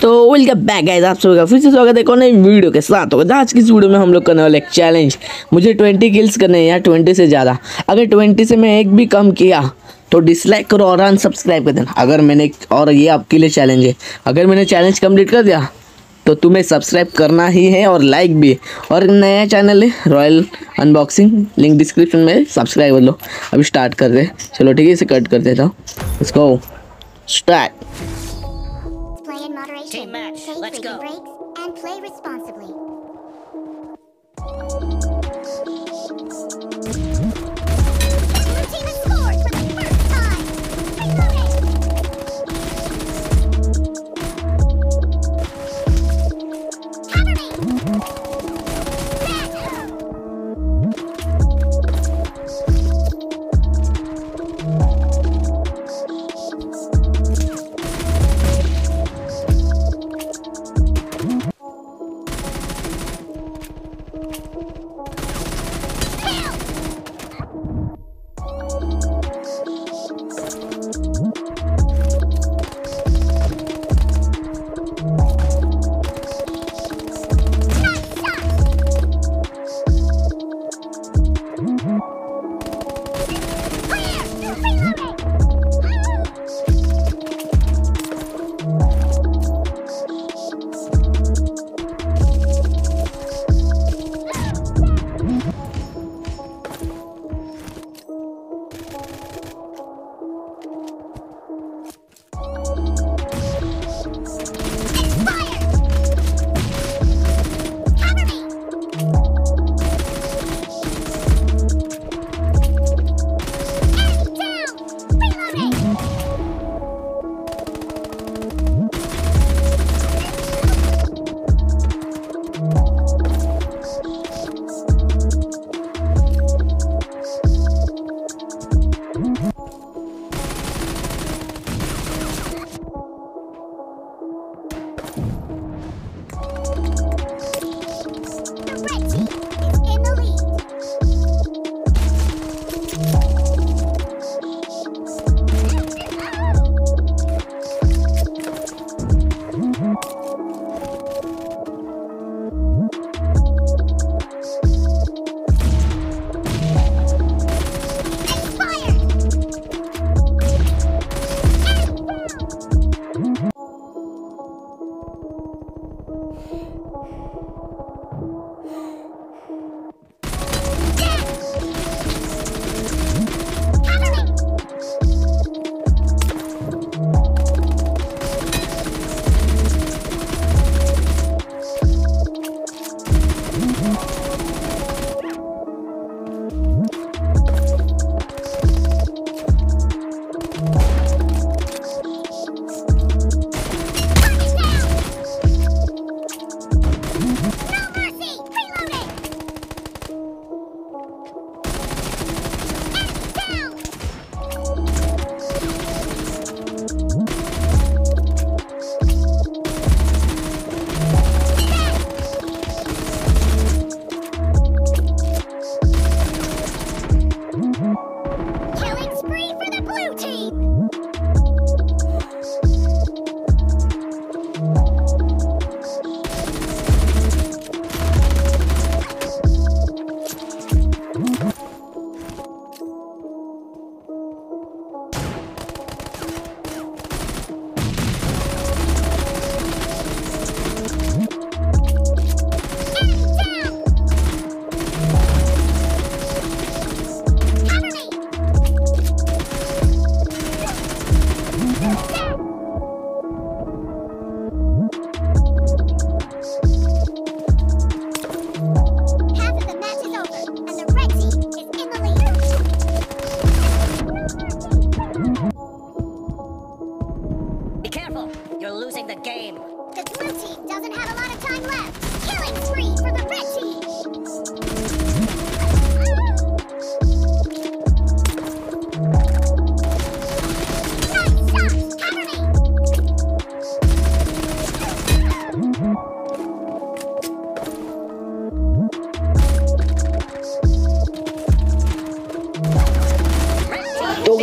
तो welcome back guys, आप सबका फिर से स्वागत है कौन वीडियो के साथ। होगा आज की इस वीडियो में हम लोग करने वाले एक चैलेंज। मुझे 20 किल्स करने हैं यार, 20 से ज़्यादा। अगर 20 से मैं एक भी कम किया तो डिसलाइक करो और अनसब्सक्राइब कर देना। अगर मैंने, और ये आपके लिए चैलेंज है, अगर मैंने चैलेंज कम्प्लीट कर दिया तो तुम्हें सब्सक्राइब करना ही है और लाइक भी। और नया चैनल है रॉयल अनबॉक्सिंग, लिंक डिस्क्रिप्शन में, सब्सक्राइब कर लो। अभी स्टार्ट कर दे, चलो ठीक है, इसे कट कर देता हूँ। इसको start. Team match, let's go. And play responsibly. Blue team has scored for the first time. Reloading. Cover me.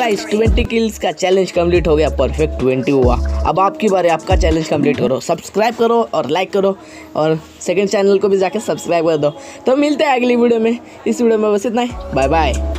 Nice, 20 kills का चैलेंज कंप्लीट हो गया। परफेक्ट 20 हुआ। अब आपकी बार है, आपका चैलेंज कंप्लीट करो, सब्सक्राइब करो और लाइक करो और सेकंड चैनल को भी जाके सब्सक्राइब कर दो। तो मिलते हैं अगली वीडियो में। इस वीडियो में बस इतना ही, बाय बाय।